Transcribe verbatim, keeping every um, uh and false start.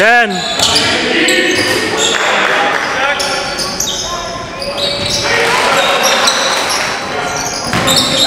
ten. Thank you.